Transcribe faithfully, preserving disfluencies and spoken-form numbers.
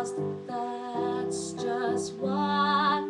just, that's just what